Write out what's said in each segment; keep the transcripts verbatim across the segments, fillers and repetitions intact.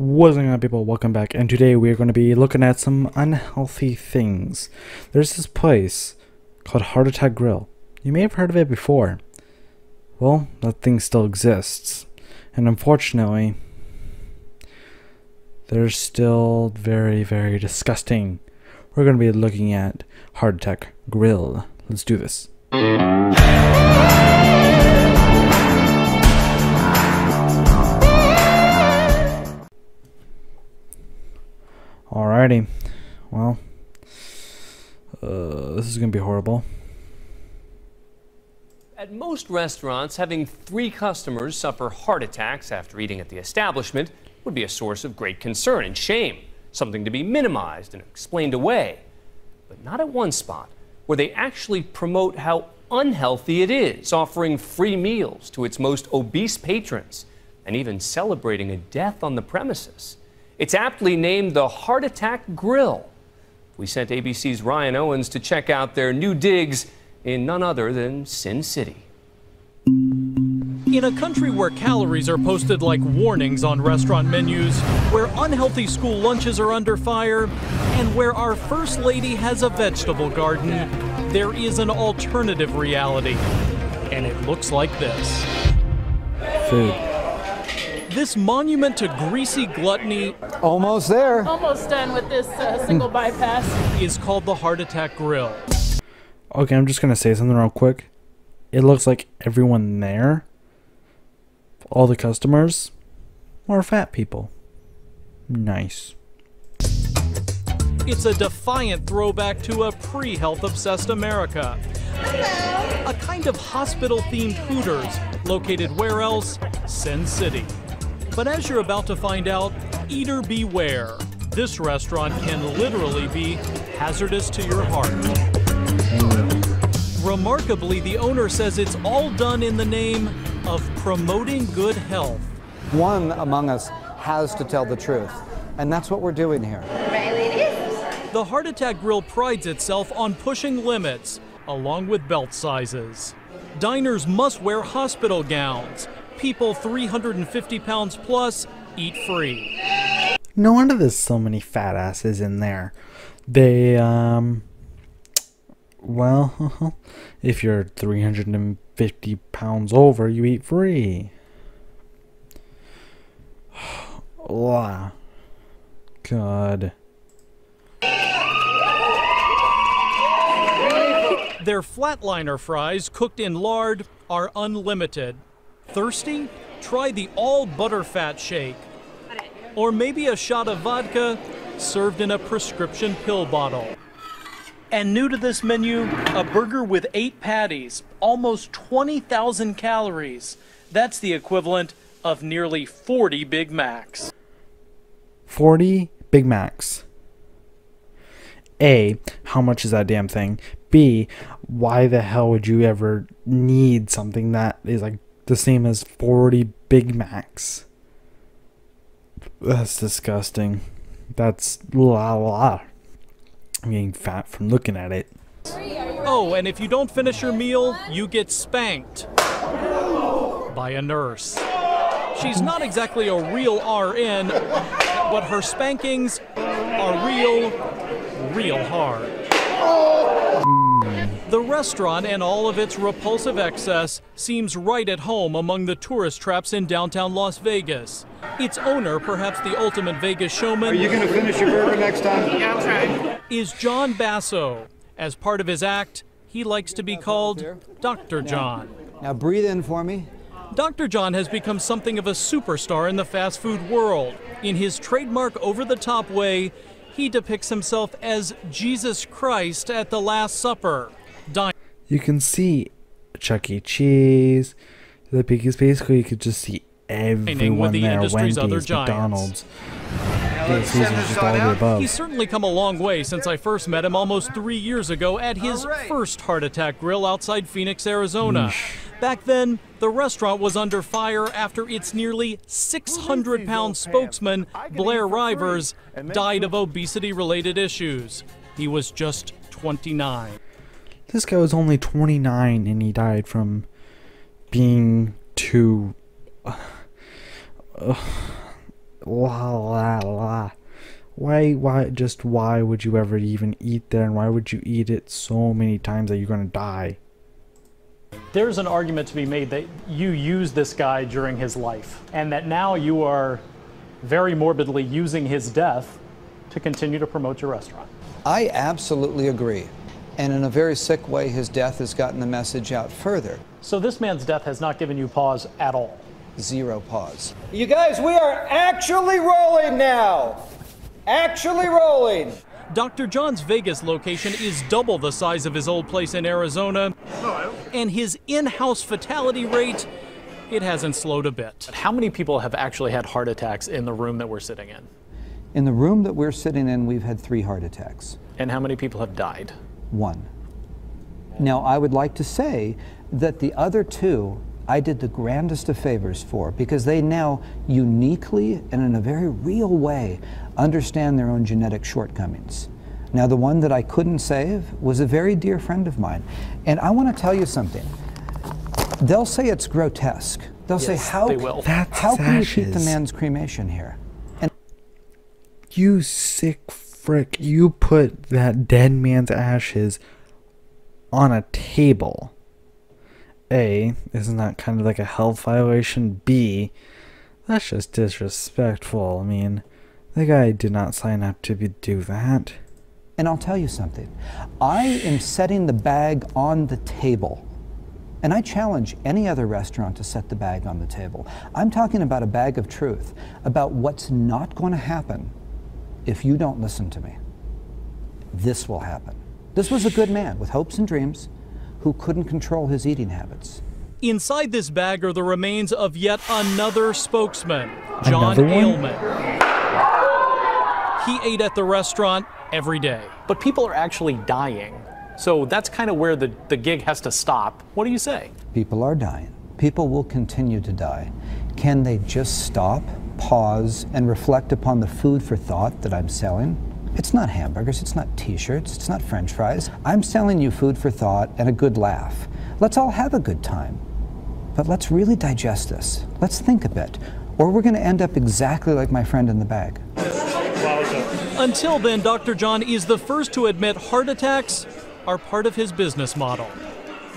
What's going on, people? Welcome back, and today we're going to be looking at some unhealthy things. There's this place called Heart Attack Grill. You may have heard of it before. Well, that thing still exists, and unfortunately they're still very very disgusting. We're going to be looking at Heart Attack Grill. Let's do this. Alrighty, well, uh, this is gonna be horrible. At most restaurants, having three customers suffer heart attacks after eating at the establishment would be a source of great concern and shame, something to be minimized and explained away. But not at one spot, where they actually promote how unhealthy it is, offering free meals to its most obese patrons, and even celebrating a death on the premises. It's aptly named the Heart Attack Grill. We sent A B C's Ryan Owens to check out their new digs in none other than Sin City. In a country where calories are posted like warnings on restaurant menus, where unhealthy school lunches are under fire, and where our First Lady has a vegetable garden, there is an alternative reality, and it looks like this. Food. This monument to greasy gluttony, almost there, almost done with this uh, single bypass, is called the Heart Attack Grill. Okay, I'm just gonna say something real quick. It looks like everyone there, all the customers, are fat people. Nice. It's a defiant throwback to a pre-health obsessed America. Hello. A kind of hospital themed Hooters, located where else? Sin City. But as you're about to find out, eater beware. This restaurant can literally be hazardous to your heart. Remarkably, the owner says it's all done in the name of promoting good health. One among us has to tell the truth, and that's what we're doing here. Right, ladies? The Heart Attack Grill prides itself on pushing limits, along with belt sizes. Diners must wear hospital gowns. People three hundred fifty pounds plus eat free. No wonder there's so many fat asses in there. They, um, well, if you're three hundred fifty pounds over, you eat free. Oh, God. Their flatliner fries, cooked in lard, are unlimited. Thirsty? Try the all butterfat shake. Or maybe a shot of vodka served in a prescription pill bottle. And new to this menu, a burger with eight patties, almost twenty thousand calories. That's the equivalent of nearly forty Big Macs. forty Big Macs. A, how much is that damn thing? B, why the hell would you ever need something that is like the same as forty Big Macs? That's disgusting. That's la la. I'm getting fat from looking at it. Oh, and if you don't finish your meal, you get spanked by a nurse. She's not exactly a real R N, but her spankings are real, real hard. The restaurant and all of its repulsive excess seems right at home among the tourist traps in downtown Las Vegas. Its owner, perhaps the ultimate Vegas showman... Are you going to finish your burger next time? Yeah, I'll try. ...is John Basso. As part of his act, he likes to be called Doctor John. Now, now breathe in for me. Doctor John has become something of a superstar in the fast food world. In his trademark over-the-top way, he depicts himself as Jesus Christ at the Last Supper. You can see Chuck E. Cheese, the Piggy's, basically you could just see everyone the there, Wendy's, other McDonald's. Yeah, he's certainly come a long way since I first met him almost three years ago at his right. first Heart Attack Grill outside Phoenix, Arizona. Eesh. Back then, the restaurant was under fire after its nearly six hundred pound spokesman, Blair Rivers, died of obesity-related issues. He was just twenty-nine. This guy was only twenty-nine and he died from being too uh, uh, la la la. Why, why, just why would you ever even eat there, and why would you eat it so many times that you're gonna die? There's an argument to be made that you used this guy during his life, and that now you are very morbidly using his death to continue to promote your restaurant. I absolutely agree. And in a very sick way, his death has gotten the message out further. So this man's death has not given you pause at all? Zero pause. You guys, we are actually rolling now. Actually rolling. Doctor John's Vegas location is double the size of his old place in Arizona. And his in-house fatality rate, it hasn't slowed a bit. How many people have actually had heart attacks in the room that we're sitting in? In the room that we're sitting in, we've had three heart attacks. And how many people have died? One. Now, I would like to say that the other two I did the grandest of favors for, because they now uniquely and in a very real way understand their own genetic shortcomings. Now, the one that I couldn't save was a very dear friend of mine. And I want to tell you something. They'll say it's grotesque. They'll yes, say, how, they will. how can you keep the man's cremation here? And you sick frick, you put that dead man's ashes on a table. A, isn't that kind of like a health violation? B, that's just disrespectful. I mean, the guy did not sign up to be, do that. And I'll tell you something. I am setting the bag on the table. And I challenge any other restaurant to set the bag on the table. I'm talking about a bag of truth, about what's not going to happen if you don't listen to me. This will happen. This was a good man with hopes and dreams who couldn't control his eating habits. Inside this bag are the remains of yet another spokesman, John Ailman. He ate at the restaurant every day. But people are actually dying. So that's kind of where the, the gig has to stop. What do you say? People are dying. People will continue to die. Can they just stop, pause, and reflect upon the food for thought that I'm selling? It's not hamburgers, it's not t-shirts, it's not french fries. I'm selling you food for thought and a good laugh. Let's all have a good time. But let's really digest this. Let's think a bit. Or we're gonna end up exactly like my friend in the bag. Until then, Doctor John is the first to admit heart attacks are part of his business model.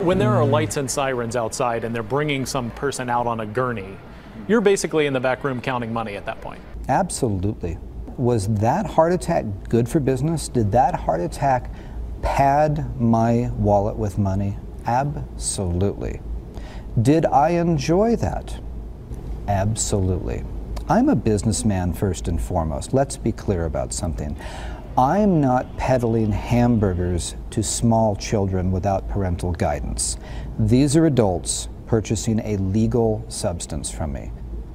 When there are lights and sirens outside and they're bringing some person out on a gurney, you're basically in the back room counting money at that point. Absolutely. Was that heart attack good for business? Did that heart attack pad my wallet with money? Absolutely. Did I enjoy that? Absolutely. I'm a businessman first and foremost. Let's be clear about something. I'm not peddling hamburgers to small children without parental guidance. These are adults purchasing a legal substance from me.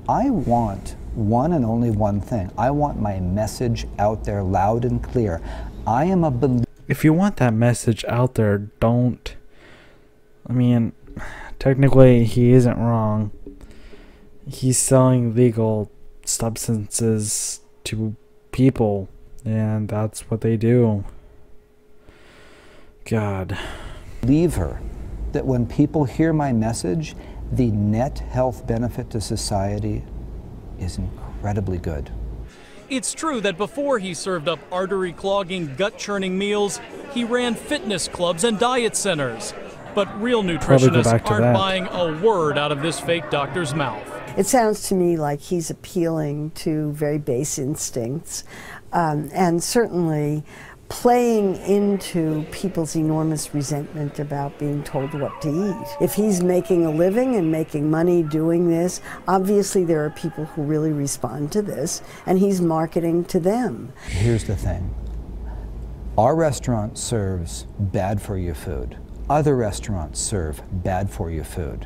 I want one and only one thing. I want my message out there loud and clear. I am a believer. If you want that message out there, don't. I mean, technically he isn't wrong. He's selling legal substances to people, and that's what they do. God. Believer that when people hear my message, the net health benefit to society is incredibly good. It's true that before he served up artery-clogging, gut-churning meals, he ran fitness clubs and diet centers. But real nutritionists aren't that. buying a word out of this fake doctor's mouth. It sounds to me like he's appealing to very base instincts, um, and certainly playing into people's enormous resentment about being told what to eat. If he's making a living and making money doing this, obviously there are people who really respond to this, and he's marketing to them. Here's the thing. Our restaurant serves bad for you food. Other restaurants serve bad for you food.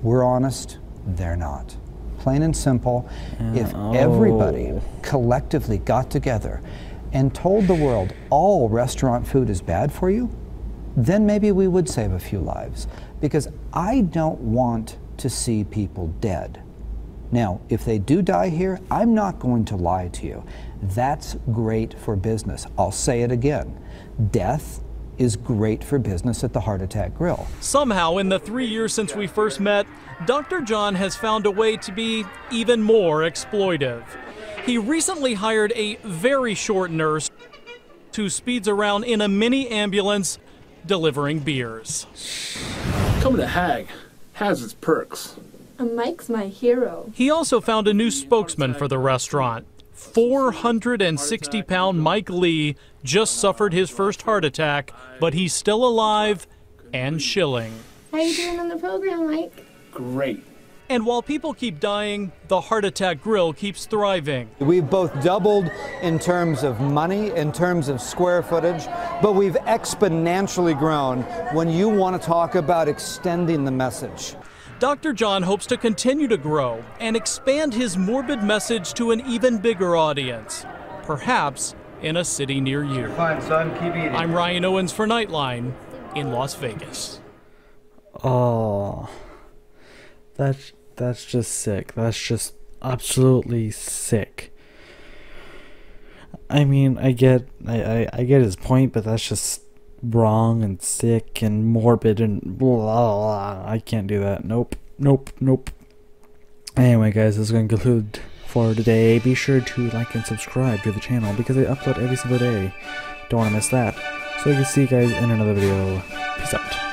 We're honest, they're not. Plain and simple. If everybody collectively got together and told the world all restaurant food is bad for you, then maybe we would save a few lives. Because I don't want to see people dead. Now, if they do die here, I'm not going to lie to you. That's great for business. I'll say it again. Death is great for business at the Heart Attack Grill. Somehow, in the three years since we first met, Doctor John has found a way to be even more exploitive. He recently hired a very short nurse who speeds around in a mini ambulance delivering beers. Coming to Hag has its perks. And Mike's my hero. He also found a new spokesman for the restaurant. four hundred sixty pound Mike Lee just suffered his first heart attack, but he's still alive and chilling. How are you doing on the program, Mike? Great. And while people keep dying, the Heart Attack Grill keeps thriving. We've both doubled in terms of money, in terms of square footage, but we've exponentially grown when you want to talk about extending the message. Doctor John hopes to continue to grow and expand his morbid message to an even bigger audience, perhaps in a city near you. You're fine, son. Keep eating. I'm Ryan Owens for Nightline in Las Vegas. Oh, that's, that's just sick. That's just absolutely sick. I mean, I get, I, I, I get his point, but that's just wrong and sick and morbid and blah, blah, blah. I can't do that. Nope. Nope. Nope. Anyway, guys, this is going to conclude for today. Be sure to like and subscribe to the channel because I upload every single day. Don't want to miss that. So I can see you guys in another video. Peace out.